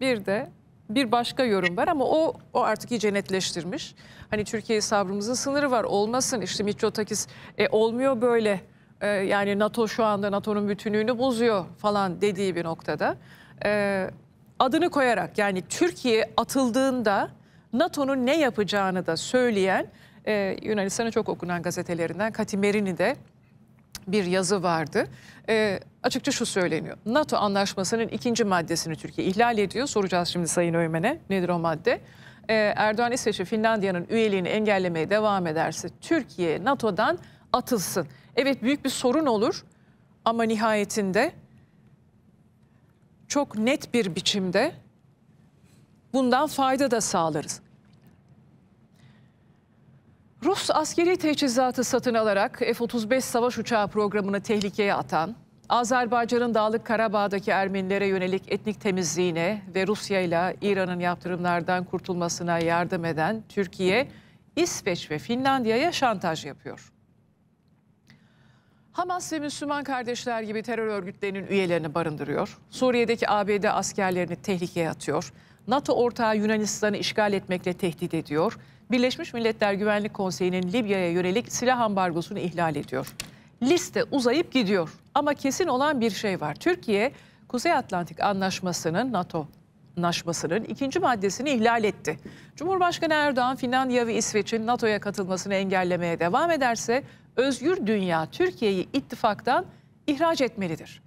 Bir de bir başka yorum var ama o artık iyice netleştirmiş. Hani Türkiye'ye sabrımızın sınırı var, olmasın işte Miçotakis olmuyor böyle yani NATO şu anda NATO'nun bütünlüğünü bozuyor falan dediği bir noktada. Adını koyarak yani Türkiye atıldığında NATO'nun ne yapacağını da söyleyen Yunanistan'a çok okunan gazetelerinden Kathimerini de bir yazı vardı. Açıkça şu söyleniyor. NATO anlaşmasının 2. maddesini Türkiye ihlal ediyor. Soracağız şimdi Sayın Öğmen'e nedir o madde. Erdoğan İsveç'e Finlandiya'nın üyeliğini engellemeye devam ederse Türkiye NATO'dan atılsın. Evet büyük bir sorun olur ama nihayetinde çok net bir biçimde bundan fayda da sağlarız. Rus askeri teçhizatı satın alarak F-35 savaş uçağı programını tehlikeye atan, Azerbaycan'ın Dağlık Karabağ'daki Ermenilere yönelik etnik temizliğine ve Rusya ile İran'ın yaptırımlardan kurtulmasına yardım eden Türkiye, İsveç ve Finlandiya'ya şantaj yapıyor. Hamas ve Müslüman Kardeşler gibi terör örgütlerinin üyelerini barındırıyor. Suriye'deki ABD askerlerini tehlikeye atıyor. NATO ortağı Yunanistan'ı işgal etmekle tehdit ediyor. Birleşmiş Milletler Güvenlik Konseyi'nin Libya'ya yönelik silah ambargosunu ihlal ediyor. Liste uzayıp gidiyor ama kesin olan bir şey var. Türkiye, Kuzey Atlantik Anlaşması'nın, NATO Anlaşması'nın 2. maddesini ihlal etti. Cumhurbaşkanı Erdoğan, Finlandiya ve İsveç'in NATO'ya katılmasını engellemeye devam ederse özgür dünya Türkiye'yi ittifaktan ihraç etmelidir.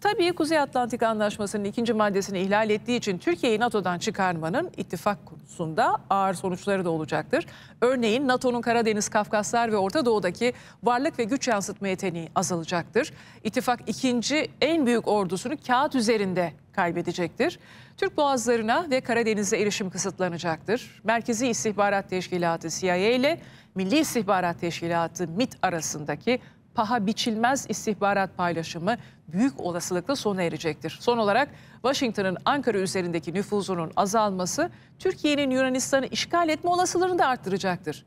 Tabii Kuzey Atlantik Anlaşması'nın 2. maddesini ihlal ettiği için Türkiye'yi NATO'dan çıkarmanın ittifak konusunda ağır sonuçları da olacaktır. Örneğin NATO'nun Karadeniz, Kafkaslar ve Orta Doğu'daki varlık ve güç yansıtma yeteneği azalacaktır. İttifak 2. en büyük ordusunu kağıt üzerinde kaybedecektir. Türk boğazlarına ve Karadeniz'e erişim kısıtlanacaktır. Merkezi İstihbarat Teşkilatı CIA ile Milli İstihbarat Teşkilatı MIT arasındaki paha biçilmez istihbarat paylaşımı büyük olasılıkla sona erecektir. Son olarak Washington'ın Ankara üzerindeki nüfuzunun azalması Türkiye'nin Yunanistan'ı işgal etme olasılığını da arttıracaktır.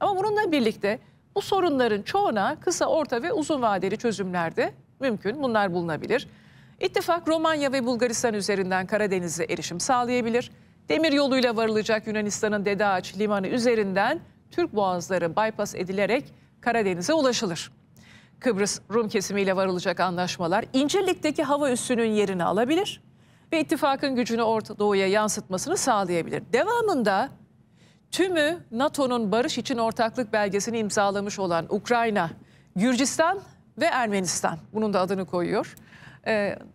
Ama bununla birlikte bu sorunların çoğuna kısa, orta ve uzun vadeli çözümler de mümkün. Bunlar bulunabilir. İttifak Romanya ve Bulgaristan üzerinden Karadeniz'e erişim sağlayabilir. Demir yoluyla varılacak Yunanistan'ın Dedeağaç limanı üzerinden Türk boğazları bypass edilerek Karadeniz'e ulaşılır. Kıbrıs Rum kesimiyle varılacak anlaşmalar İncirlik'teki hava üssünün yerini alabilir ve ittifakın gücünü Orta Doğu'ya yansıtmasını sağlayabilir. Devamında tümü NATO'nun barış için ortaklık belgesini imzalamış olan Ukrayna, Gürcistan ve Ermenistan, bunun da adını koyuyor,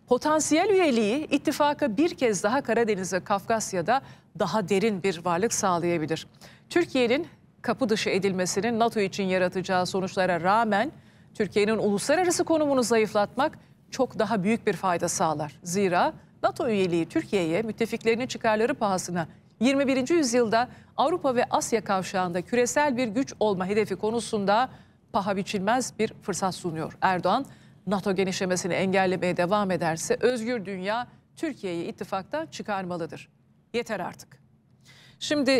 potansiyel üyeliği ittifaka bir kez daha Karadeniz'e, Kafkasya'da daha derin bir varlık sağlayabilir. Türkiye'nin kapı dışı edilmesinin NATO için yaratacağı sonuçlara rağmen Türkiye'nin uluslararası konumunu zayıflatmak çok daha büyük bir fayda sağlar. Zira NATO üyeliği Türkiye'ye müttefiklerinin çıkarları pahasına 21. yüzyılda Avrupa ve Asya kavşağında küresel bir güç olma hedefi konusunda paha biçilmez bir fırsat sunuyor. Erdoğan, NATO genişlemesini engellemeye devam ederse özgür dünya Türkiye'yi ittifaktan çıkarmalıdır. Yeter artık. Şimdi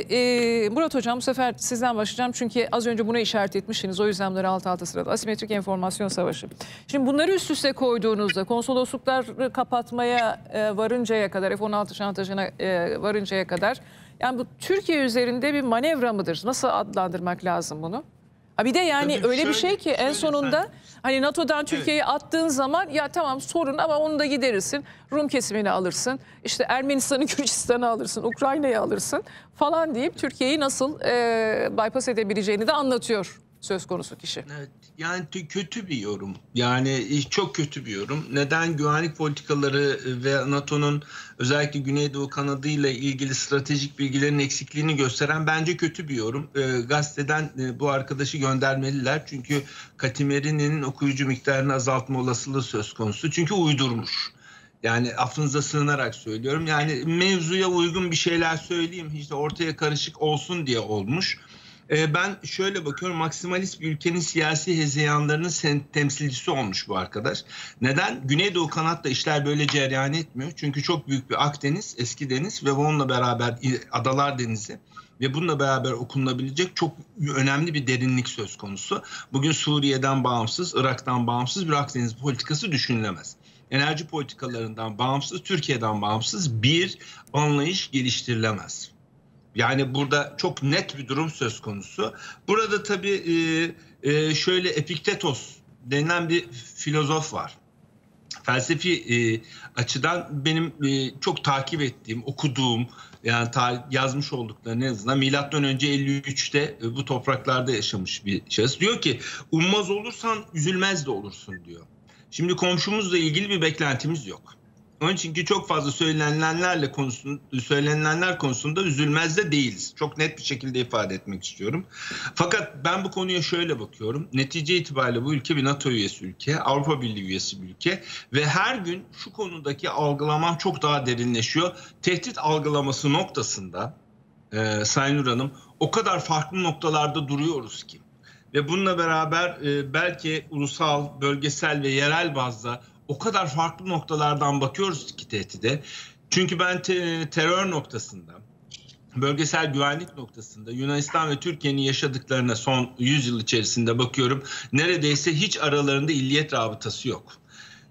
Murat Hocam, bu sefer sizden başlayacağım çünkü az önce buna işaret etmişsiniz. O yüzden bunları alt alta sırada. Asimetrik Enformasyon Savaşı. Şimdi bunları üst üste koyduğunuzda konsoloslukları kapatmaya varıncaya kadar, F-16 şantajına varıncaya kadar, yani bu Türkiye üzerinde bir manevra mıdır? Nasıl adlandırmak lazım bunu? Ha bir de yani tabii öyle şöyle, bir şey ki en sonunda hani NATO'dan Türkiye'yi attığın zaman ya tamam sorun ama onu da giderirsin. Rum kesimini alırsın. İşte Ermenistan'ı, Gürcistan'ı alırsın. Ukrayna'yı alırsın falan deyip Türkiye'yi nasıl bypass edebileceğini de anlatıyor söz konusu kişi. Evet, yani kötü bir yorum. Yani çok kötü bir yorum. Neden güvenlik politikaları ve NATO'nun özellikle Güneydoğu kanadı ile ilgili stratejik bilgilerin eksikliğini gösteren bence kötü bir yorum. Gazeteden bu arkadaşı göndermeliler. Çünkü Kathimerini'nin okuyucu miktarını azaltma olasılığı söz konusu. Çünkü uydurmuş. Yani affınıza sığınarak söylüyorum. Yani mevzuya uygun bir şeyler söyleyeyim. İşte ortaya karışık olsun diye olmuş. Ben şöyle bakıyorum, maksimalist bir ülkenin siyasi hezeyanlarının temsilcisi olmuş bu arkadaş. Neden? Güneydoğu kanatta işler böyle cereyan etmiyor. Çünkü çok büyük bir Akdeniz, eski deniz ve onunla beraber Adalar Denizi ve bununla beraber okunabilecek çok önemli bir derinlik söz konusu. Bugün Suriye'den bağımsız, Irak'tan bağımsız bir Akdeniz politikası düşünülemez. enerji politikalarından bağımsız, Türkiye'den bağımsız bir anlayış geliştirilemez. Yani burada çok net bir durum söz konusu. Burada tabii şöyle Epiktetos denilen bir filozof var. Felsefi açıdan benim çok takip ettiğim, okuduğum, yani yazmış oldukları en azından milattan önce 53'te bu topraklarda yaşamış bir şahıs. Diyor ki ummaz olursan üzülmez de olursun diyor. Şimdi komşumuzla ilgili bir beklentimiz yok. Onun için ki çok fazla söylenenler konusunda üzülmez de değiliz. Çok net bir şekilde ifade etmek istiyorum. Fakat ben bu konuya şöyle bakıyorum. Netice itibariyle bu ülke bir NATO üyesi ülke, Avrupa Birliği üyesi bir ülke ve her gün şu konudaki algılamam çok daha derinleşiyor. Tehdit algılaması noktasında Sayın Nur Hanım o kadar farklı noktalarda duruyoruz ki ve bununla beraber belki ulusal, bölgesel ve yerel bazda o kadar farklı noktalardan bakıyoruz ki tehdide. Çünkü ben terör noktasında, bölgesel güvenlik noktasında Yunanistan ve Türkiye'nin yaşadıklarına son 100 yıl içerisinde bakıyorum. Neredeyse hiç aralarında illiyet rabıtası yok.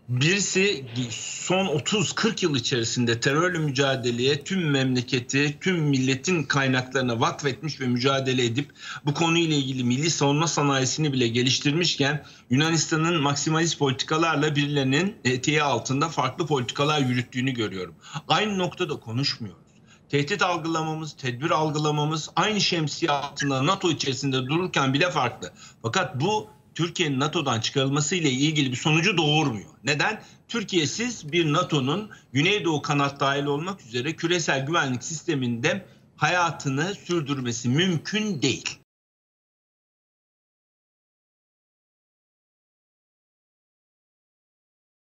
Birisi son 30-40 yıl içerisinde terörle mücadeleye tüm memleketi, tüm milletin kaynaklarına vakfetmiş ve mücadele edip bu konuyla ilgili milli savunma sanayisini bile geliştirmişken Yunanistan'ın maksimalist politikalarla birilerinin eteği altında farklı politikalar yürüttüğünü görüyorum. Aynı noktada konuşmuyoruz. Tehdit algılamamız, tedbir algılamamız aynı şemsiye altında NATO içerisinde dururken bile farklı. Fakat bu Türkiye'nin NATO'dan çıkarılmasıyla ilgili bir sonucu doğurmuyor. Neden? Türkiye'siz bir NATO'nun Güneydoğu kanat dahil olmak üzere küresel güvenlik sisteminde hayatını sürdürmesi mümkün değil.